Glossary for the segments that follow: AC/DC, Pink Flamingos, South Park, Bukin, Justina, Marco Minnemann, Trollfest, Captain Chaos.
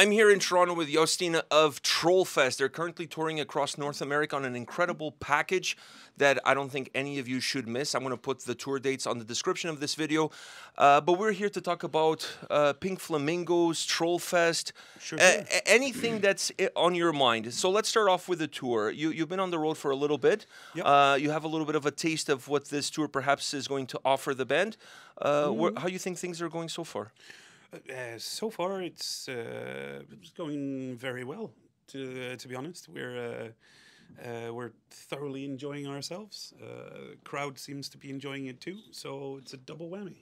I'm here in Toronto with Justina of Trollfest. They're currently touring across North America on an incredible package that I don't think any of you should miss. I'm going to put the tour dates on the description of this video. But we're here to talk about Pink Flamingos, Trollfest, sure, anything that's on your mind. So let's start off with the tour. You've been on the road for a little bit. Yep. You have a little bit of a taste of what this tour perhaps is going to offer the band. How do you think things are going so far? So far, it's going very well. To be honest, we're thoroughly enjoying ourselves. Crowd seems to be enjoying it too, so it's a double whammy.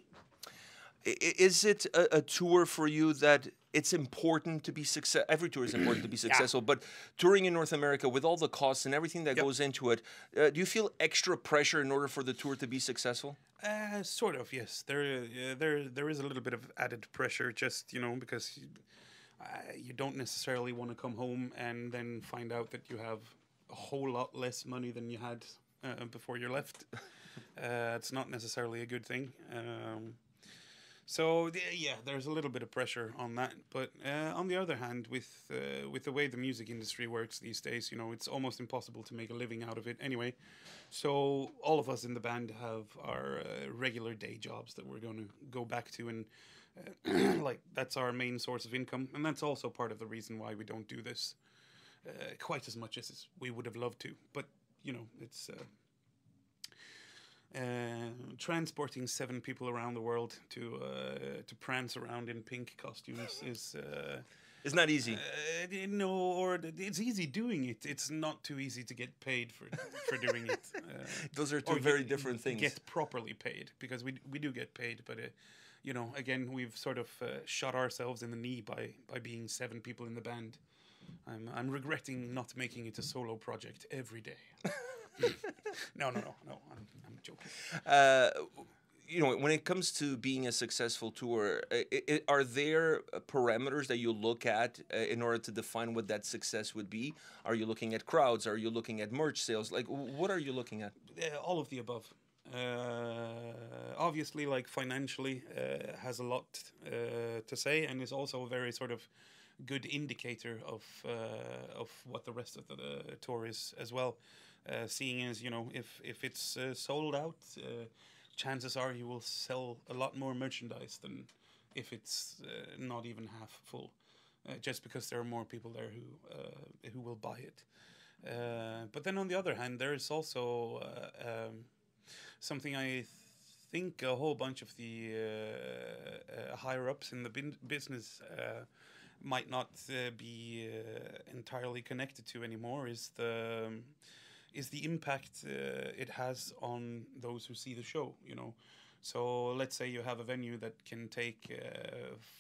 Is it a tour for you that it's important to be successful? Every tour is important to be successful, yeah, but touring in North America with all the costs and everything that yep goes into it, do you feel extra pressure in order for the tour to be successful? Sort of, yes. There is a little bit of added pressure, just, you know, because you don't necessarily want to come home and then find out that you have a whole lot less money than you had before you left. It's not necessarily a good thing. So yeah, there's a little bit of pressure on that, but on the other hand, with the way the music industry works these days, you know, it's almost impossible to make a living out of it anyway. So all of us in the band have our regular day jobs that we're going to go back to, and like that's our main source of income, and that's also part of the reason why we don't do this quite as much as we would have loved to. But you know, it's. Transporting 7 people around the world to prance around in pink costumes is it's not easy. No, or it's easy doing it. It's not too easy to get paid for doing it. Those are two very different things. Get properly paid, because we do get paid, but you know, again, we've sort of shot ourselves in the knee by being 7 people in the band. I'm regretting not making it a solo project every day. No, I'm joking. You know, when it comes to being a successful tour, are there parameters that you look at in order to define what that success would be? Are you looking at crowds? Are you looking at merch sales? Like, what are you looking at? All of the above. Obviously, like, financially has a lot to say, and is also a very sort of good indicator of what the rest of the tour is as well. Seeing as, you know, if it's sold out, chances are you will sell a lot more merchandise than if it's not even half full, just because there are more people there who will buy it. But then on the other hand, there is also something I think a whole bunch of the higher-ups in the business might not be entirely connected to anymore, is the impact it has on those who see the show, you know. So let's say you have a venue that can take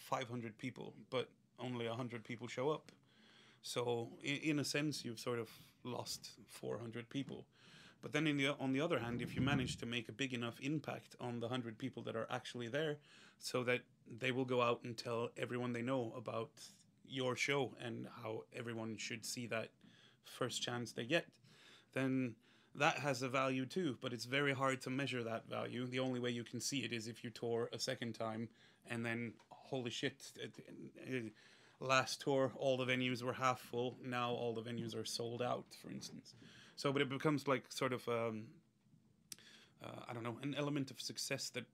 500 people, but only 100 people show up. So in a sense, you've sort of lost 400 people. But then on the other hand, if you manage to make a big enough impact on the 100 people that are actually there, so that they will go out and tell everyone they know about your show and how everyone should see that first chance they get, then that has a value too, but it's very hard to measure that value. The only way you can see it is if you tour a second time, and then, holy shit, last tour, all the venues were half full, now all the venues are sold out, for instance. So, but it becomes like sort of, I don't know, an element of success that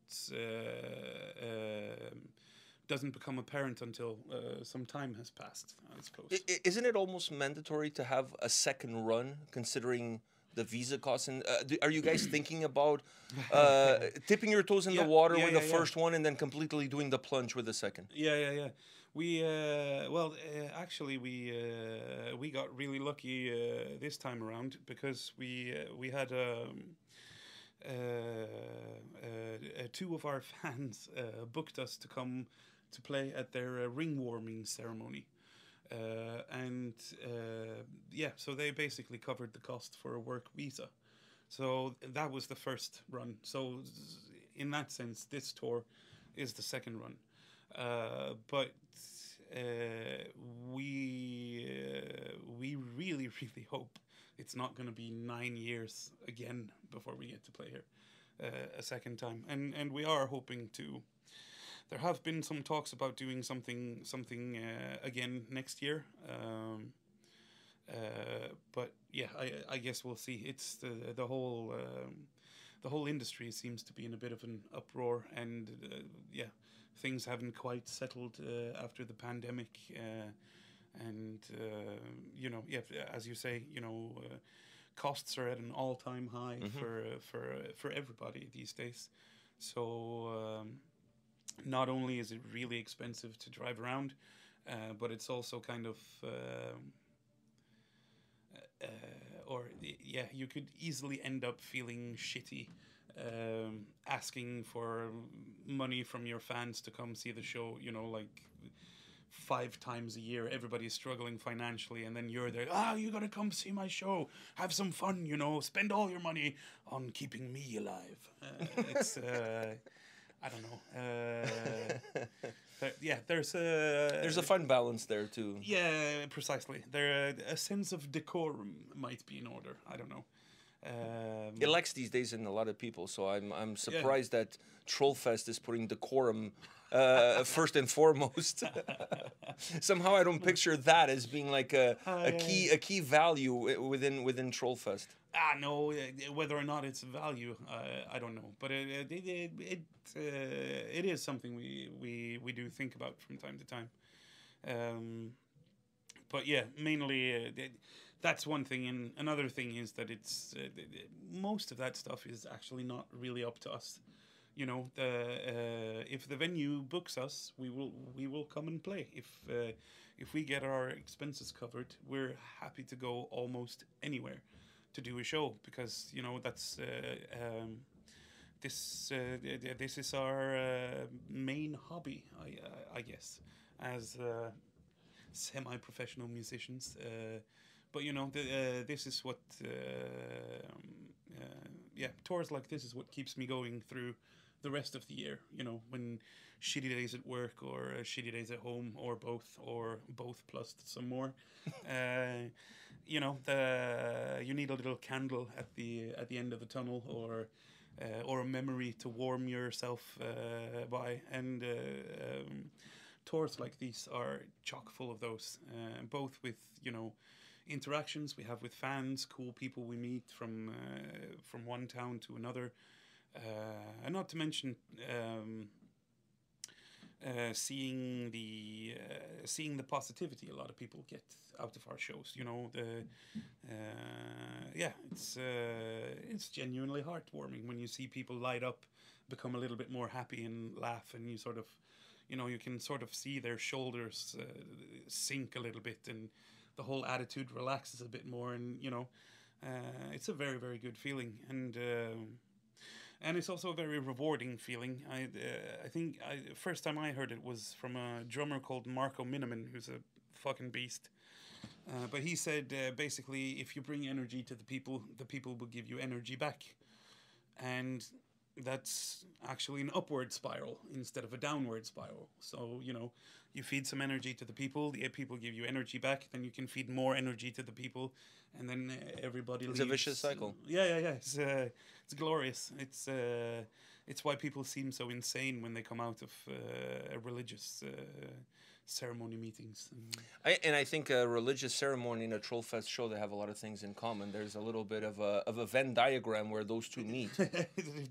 doesn't become apparent until some time has passed, I suppose. Isn't it almost mandatory to have a second run, considering the visa costs? And are you guys thinking about tipping your toes in the water with the first one, and then completely doing the plunge with the second? Yeah. We actually we got really lucky this time around, because we had two of our fans booked us to come to play at their ring warming ceremony, so they basically covered the cost for a work visa. So that was the first run. So in that sense, this tour is the second run. We really hope it's not going to be 9 years again before we get to play here a second time, and we are hoping to There have been some talks about doing something again next year. But yeah, I guess we'll see. It's the whole industry seems to be in a bit of an uproar, and yeah, things haven't quite settled after the pandemic, and you know, yeah, as you say, you know, costs are at an all-time high for everybody these days. So not only is it really expensive to drive around, but it's also kind of yeah, you could easily end up feeling shitty, asking for money from your fans to come see the show, you know, like 5 times a year. Everybody's struggling financially, and then you're there, you gotta come see my show, have some fun, you know, spend all your money on keeping me alive. It's, I don't know. Yeah, there's a fine balance there too. Yeah, precisely. A sense of decorum might be in order. I don't know. It lacks these days in a lot of people, so I'm surprised that Trollfest is putting decorum first and foremost. Somehow I don't picture that as being like a key value within Trollfest. No, whether or not it's a value, I don't know, but it is something we do think about from time to time. But yeah, mainly that's one thing, and another thing is that it's most of that stuff is actually not really up to us. You know, if the venue books us, we will come and play. If we get our expenses covered, we're happy to go almost anywhere to do a show, because you know that's this is our main hobby, I guess, as semi-professional musicians. But you know, this is what yeah, tours like this is what keeps me going through the rest of the year. You know, when shitty days at work or shitty days at home or both plus some more. You know, you need a little candle at the end of the tunnel, or a memory to warm yourself by, and tours like these are chock full of those, both with, you know, interactions we have with fans, cool people we meet from one town to another, and not to mention seeing the positivity a lot of people get out of our shows. You know, yeah, it's genuinely heartwarming when you see people light up, become a little bit more happy and laugh, and you sort of, you know, you can sort of see their shoulders sink a little bit, and the whole attitude relaxes a bit more, and you know, it's a very, very good feeling, and it's also a very rewarding feeling. I think first time I heard it was from a drummer called Marco Minnemann, who's a fucking beast. But he said basically, if you bring energy to the people will give you energy back, and that's actually an upward spiral instead of a downward spiral. So, you know, you feed some energy to the people give you energy back, then you can feed more energy to the people, and then everybody leaves. It's a vicious cycle. Yeah. It's glorious. It's why people seem so insane when they come out of religious ceremony meetings. And I think a religious ceremony and a Trollfest show, they have a lot of things in common. There's a little bit of a Venn diagram where those two meet.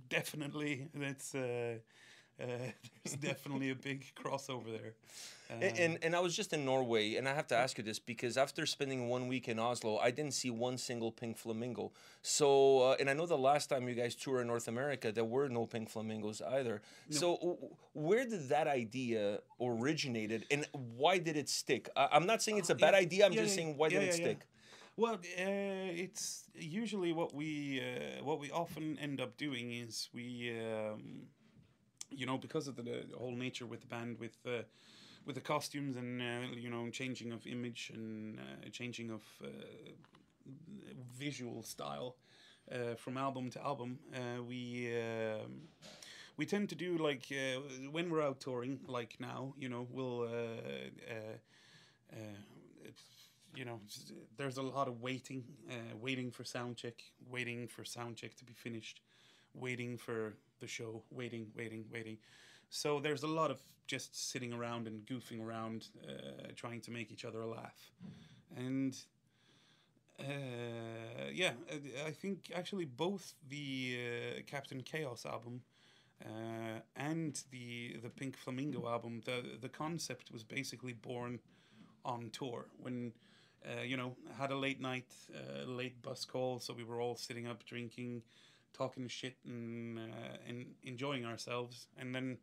Definitely, that's there's definitely a big crossover there. And I was just in Norway, and I have to ask you this, because after spending 1 week in Oslo, I didn't see one single Pink Flamingo. So, and I know the last time you guys toured in North America, there were no Pink Flamingos either. No. So where did that idea originated, and why did it stick? I'm not saying it's a bad idea, I'm just saying why did it stick? Yeah. Well, it's usually what we often end up doing is we, you know, because of the whole nature with the band, with the costumes and, you know, changing of image and changing of visual style from album to album, we tend to do, like, when we're out touring, like now, you know, we'll, you know, there's a lot of waiting, waiting for sound check to be finished, waiting for the show, waiting. So there's a lot of just sitting around and goofing around, trying to make each other laugh. And yeah, I think actually both the Captain Chaos album and the Pink Flamingo album, the concept was basically born on tour when, you know, had a late night, late bus call. So we were all sitting up drinking, talking shit and enjoying ourselves. And then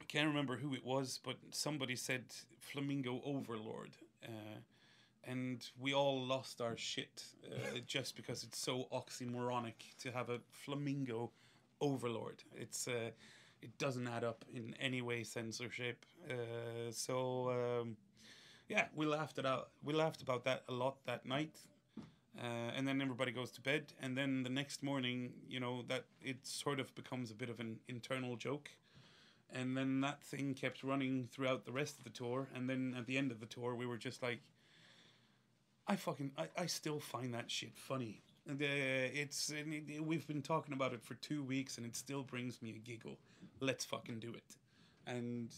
I can't remember who it was, but somebody said Flamingo Overlord. And we all lost our shit just because it's so oxymoronic to have a flamingo overlord. It's it doesn't add up in any way, censorship. Yeah, we laughed it out. We laughed about that a lot that night, and then everybody goes to bed. And then the next morning, you know, that it sort of becomes a bit of an internal joke. And then that thing kept running throughout the rest of the tour. And then at the end of the tour, we were just like, I still find that shit funny. And we've been talking about it for 2 weeks, and it still brings me a giggle. Let's fucking do it. And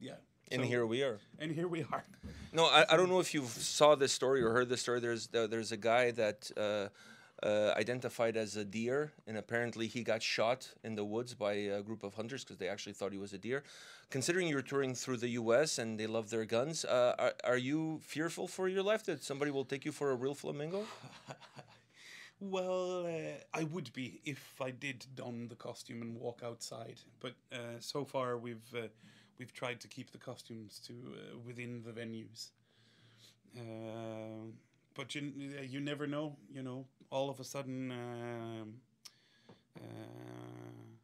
yeah. And so, here we are. And here we are. No, I don't know if you saw this story or heard this story. There's a guy that identified as a deer, and apparently he got shot in the woods by a group of hunters because they actually thought he was a deer. Considering you're touring through the U.S. and they love their guns, are you fearful for your life that somebody will take you for a real flamingo? Well, I would be if I did don the costume and walk outside. But so far we've tried to keep the costumes to within the venues. But you never know, you know. All of a sudden,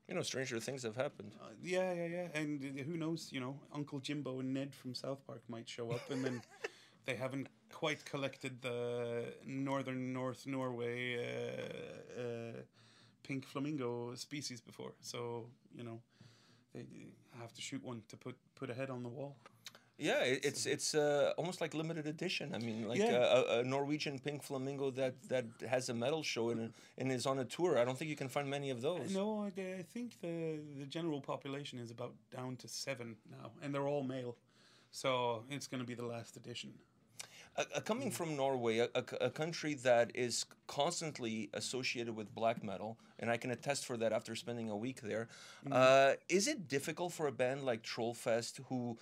you know, stranger things have happened. Yeah. And who knows? You know, Uncle Jimbo and Ned from South Park might show up, and then they haven't quite collected the North Norway pink flamingo species before. So you know, they have to shoot one to put a head on the wall. Yeah, it's almost like limited edition. I mean, like a Norwegian pink flamingo that has a metal show and is on a tour. I don't think you can find many of those. No, I think the general population is about down to 7 now, and they're all male. So it's going to be the last edition. Coming from Norway, a country that is constantly associated with black metal, and I can attest for that after spending a week there, is it difficult for a band like Trollfest who...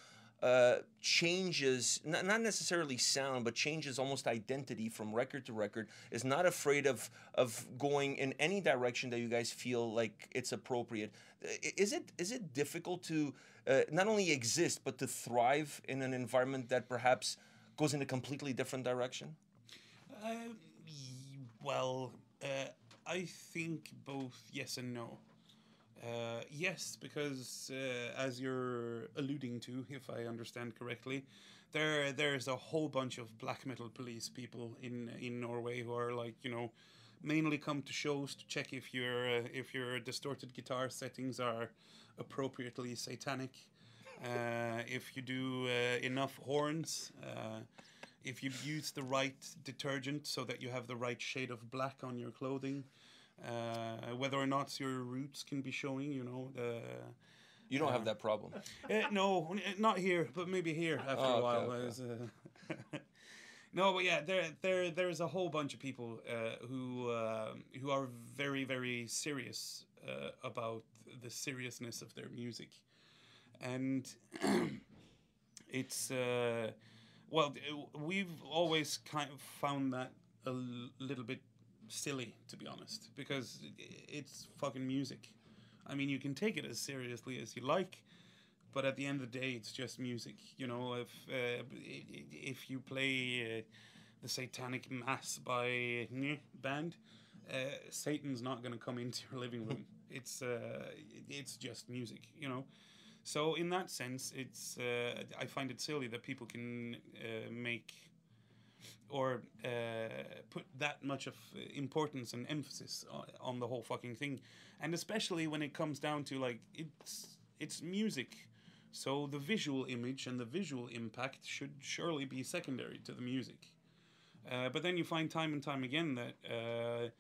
changes, not necessarily sound, but changes almost identity from record to record, is not afraid of going in any direction that you guys feel like it's appropriate? Is it difficult to not only exist, but to thrive in an environment that perhaps goes in a completely different direction? I think both yes and no. Yes, because as you're alluding to, if I understand correctly, there's a whole bunch of black metal police people in Norway who are like, you know, mainly come to shows to check if your distorted guitar settings are appropriately satanic, if you do enough horns, if you use the right detergent so that you have the right shade of black on your clothing. Whether or not your roots can be showing, you know. You don't have that problem. No, not here, but maybe here after a while. Okay. No, but yeah, there's a whole bunch of people who are very, very serious about the seriousness of their music, and it's well, we've always kind of found that a little bit silly, to be honest, because it's fucking music. I mean, you can take it as seriously as you like, but at the end of the day, it's just music. You know, if you play the Satanic Mass by band, Satan's not gonna come into your living room. It's just music, you know. So in that sense, it's I find it silly that people can make or put that much of importance and emphasis on the whole fucking thing. And especially when it comes down to, like, it's music. So the visual image and the visual impact should surely be secondary to the music. But then you find time and time again that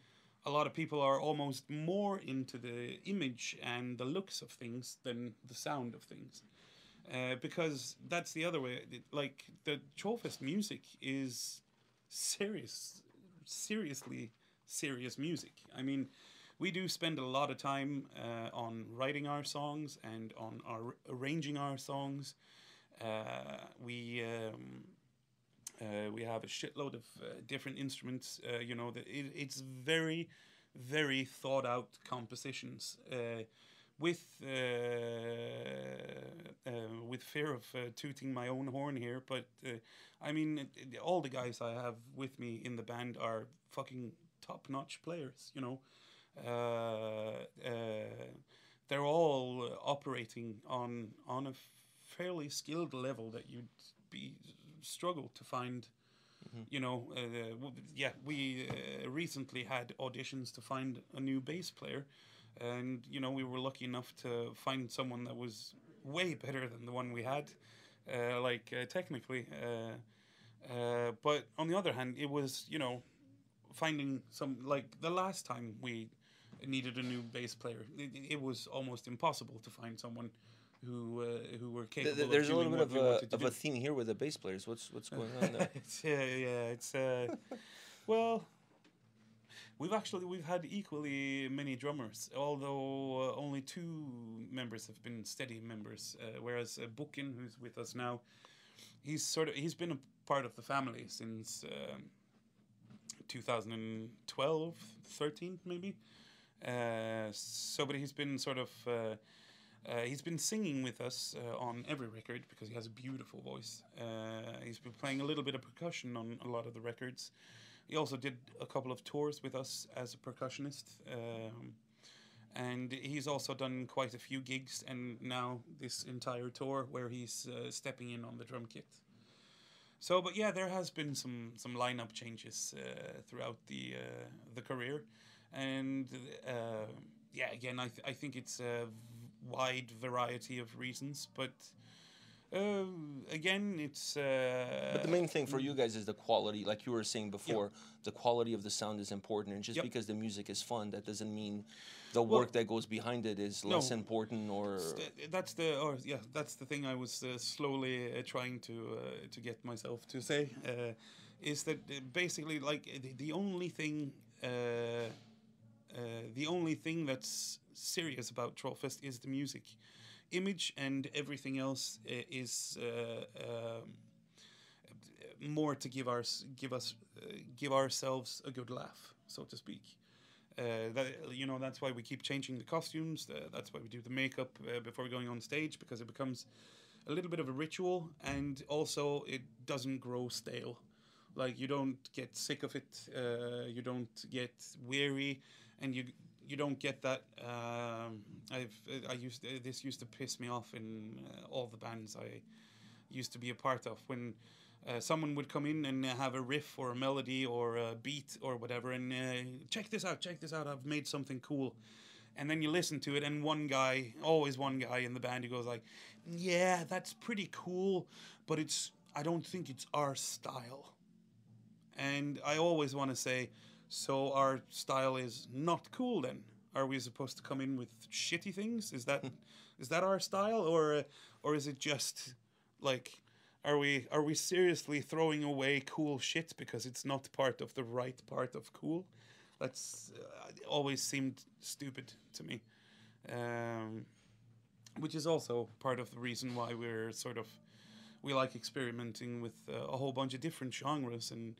a lot of people are almost more into the image and the looks of things than the sound of things. Because that's the other way. Like, the Trollfest music is seriously serious music. I mean, we do spend a lot of time on writing our songs and on arranging our songs. We have a shitload of different instruments. You know, it's very, very thought out compositions. With fear of tooting my own horn here, but I mean, all the guys I have with me in the band are fucking top-notch players. You know, they're all operating on a fairly skilled level that you'd be struggle to find. Mm-hmm. You know, yeah, we recently had auditions to find a new bass player. And, you know, we were lucky enough to find someone that was way better than the one we had, technically. But on the other hand, it was, you know, finding some, like, the last time we needed a new bass player, it was almost impossible to find someone who were capable of doing what we wanted to do. There's a little bit of a theme here with the bass players. What's going on there? Well... We've had equally many drummers, although only two members have been steady members. Whereas Bukin, who's with us now, he's been a part of the family since 2012, 13 maybe. But he's been he's been singing with us on every record because he has a beautiful voice. He's been playing a little bit of percussion on a lot of the records. He also did a couple of tours with us as a percussionist, and he's also done quite a few gigs, and now this entire tour where he's stepping in on the drum kit. So, but yeah, there has been some lineup changes throughout the career, and yeah, again, I think it's a wide variety of reasons, but. Again, it's... But the main thing for you guys is the quality, like you were saying before. Yeah. The quality of the sound is important, and just yep. because the music is fun, that doesn't mean the work that goes behind it is less important, or... that's the thing I was slowly trying to get myself to say, is that basically, like, the only thing that's serious about Trollfest is the music. Image and everything else is more to give ourselves a good laugh, so to speak. You know, that's why we keep changing the costumes. That's why we do the makeup before going on stage, because it becomes a little bit of a ritual, and also it doesn't grow stale. Like, you don't get sick of it, you don't get weary, and you don't get that. This used to piss me off in all the bands I used to be a part of, when someone would come in and have a riff or a melody or a beat or whatever, and check this out, I've made something cool. And then you listen to it, and always one guy in the band who goes like, yeah, that's pretty cool, but I don't think it's our style. And I always want to say, so our style is not cool then? Are we supposed to come in with shitty things? Is that our style, or is it just like, are we seriously throwing away cool shit because it's not part of the right part of cool? That's always seemed stupid to me, which is also part of the reason why we like experimenting with a whole bunch of different genres and.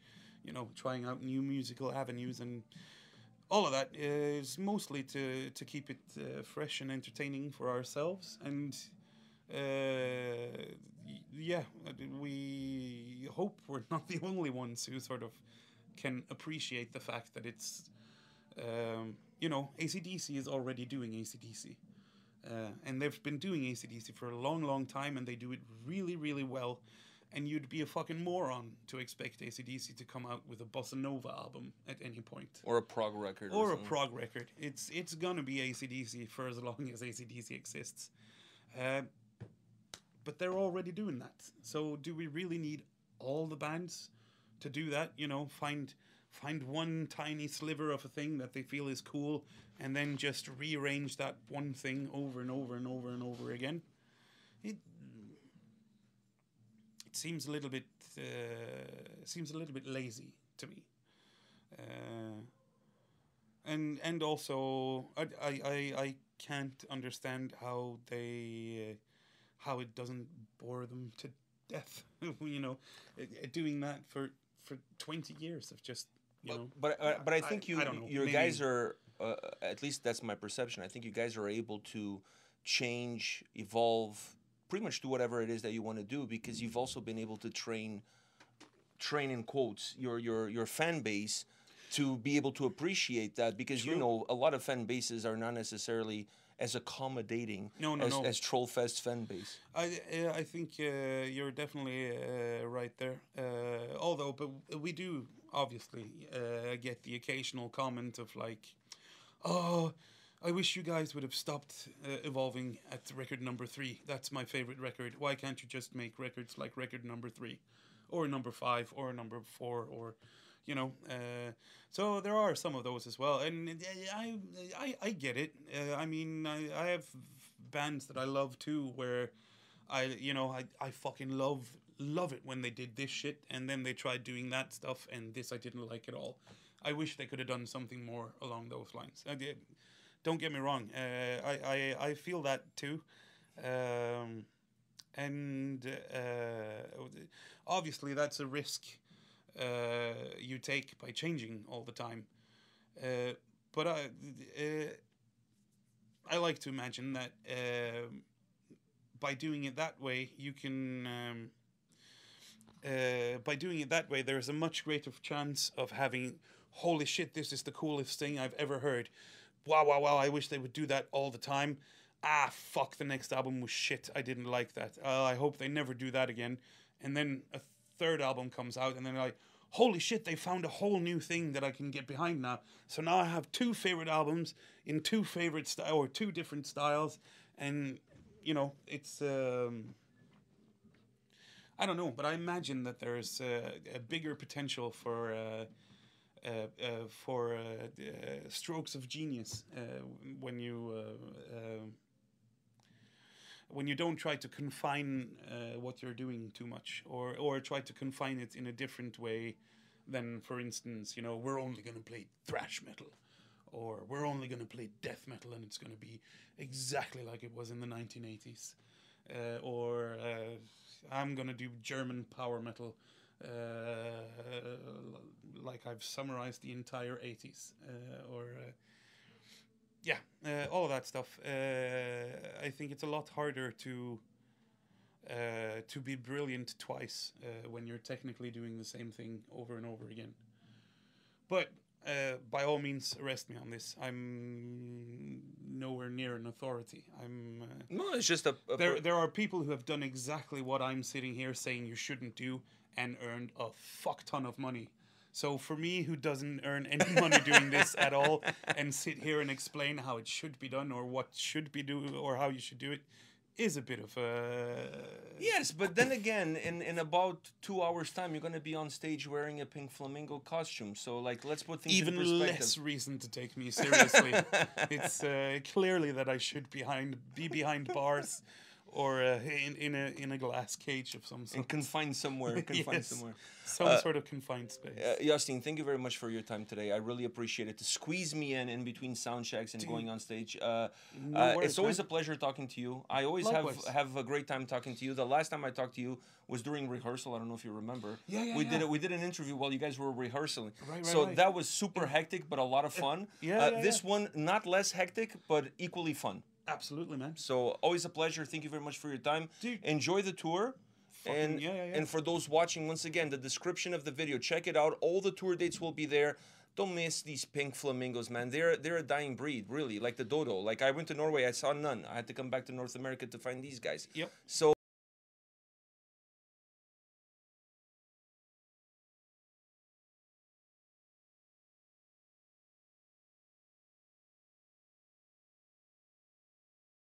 You know, trying out new musical avenues and all of that is mostly to keep it fresh and entertaining for ourselves. And yeah, we hope we're not the only ones who sort of can appreciate the fact that it's, you know, AC/DC is already doing AC/DC. And they've been doing AC/DC for a long, long time, and they do it really, really well. And you'd be a fucking moron to expect AC/DC to come out with a bossa nova album at any point. Or a prog record. Or a prog record. It's gonna be AC/DC for as long as AC/DC exists. But they're already doing that. So do we really need all the bands to do that? You know, find find one tiny sliver of a thing that they feel is cool, and then just rearrange that one thing over and over and over and over again. It seems a little bit lazy to me. And also I can't understand how it doesn't bore them to death. You know, doing that for 20 years of just, you know. But I think your guys are, at least that's my perception. I think you guys are able to change, evolve, pretty much do whatever it is that you want to do, because you've also been able to train in quotes your fan base to be able to appreciate that, because True. You know, a lot of fan bases are not necessarily as accommodating as Trollfest fan base. I think you're definitely right there. Although, but we do obviously get the occasional comment of like, "Oh, I wish you guys would have stopped evolving at record number 3. That's my favorite record. Why can't you just make records like record number 3, or number 5, or number 4, or..." You know, so there are some of those as well, and I get it. I mean, I have bands that I love too, where I fucking love it when they did this shit, and then they tried doing that stuff, and this I didn't like at all. I wish they could have done something more along those lines. Don't get me wrong. I feel that too, and obviously that's a risk you take by changing all the time, but I like to imagine that by doing it that way, there is a much greater chance of having, holy shit, this is the coolest thing I've ever heard, wow, I wish they would do that all the time. Ah, fuck, the next album was shit, I didn't like that, I hope they never do that again. And then a third album comes out, and then like, holy shit, they found a whole new thing that I can get behind now. So now I have 2 favorite albums in 2 favorite style, or 2 different styles, and you know, it's I don't know, but I imagine that there's a bigger potential for strokes of genius when you don't try to confine what you're doing too much, or try to confine it in a different way than, for instance, you know, we're only going to play thrash metal, or we're only going to play death metal, and it's going to be exactly like it was in the 1980s, or I'm going to do German power metal, like I've summarized the entire 80s, or all of that stuff. I think it's a lot harder to be brilliant twice when you're technically doing the same thing over and over again. But by all means, arrest me on this. I'm nowhere near an authority. No, it's just there are people who have done exactly what I'm sitting here saying you shouldn't do, and earned a fuck ton of money. So for me, who doesn't earn any money doing this at all, and sit here and explain how it should be done, or what should be do, or how you should do it, is a bit of a... Yes, but then again, in about 2 hours' time, you're going to be on stage wearing a Pink Flamingo costume. So, like, let's put things in perspective. Even less reason to take me seriously. It's clearly that I should be behind bars, or in a glass cage of some sort. And confined somewhere, yes, somewhere. Some sort of confined space. Justin, thank you very much for your time today. I really appreciate it. To squeeze me in between sound checks and going on stage. It's always a pleasure talking to you. I always have a great time talking to you. The last time I talked to you was during rehearsal. I don't know if you remember. We did an interview while you guys were rehearsing. Right. That was super hectic, but a lot of fun. This one, not less hectic, but equally fun. Absolutely, man. So, always a pleasure. Thank you very much for your time. Dude, enjoy the tour. And for those watching, once again, the description of the video, check it out. All the tour dates will be there. Don't miss these Pink Flamingos, man. They're a dying breed, really, like the dodo. Like, I went to Norway, I saw none. I had to come back to North America to find these guys. Yep. So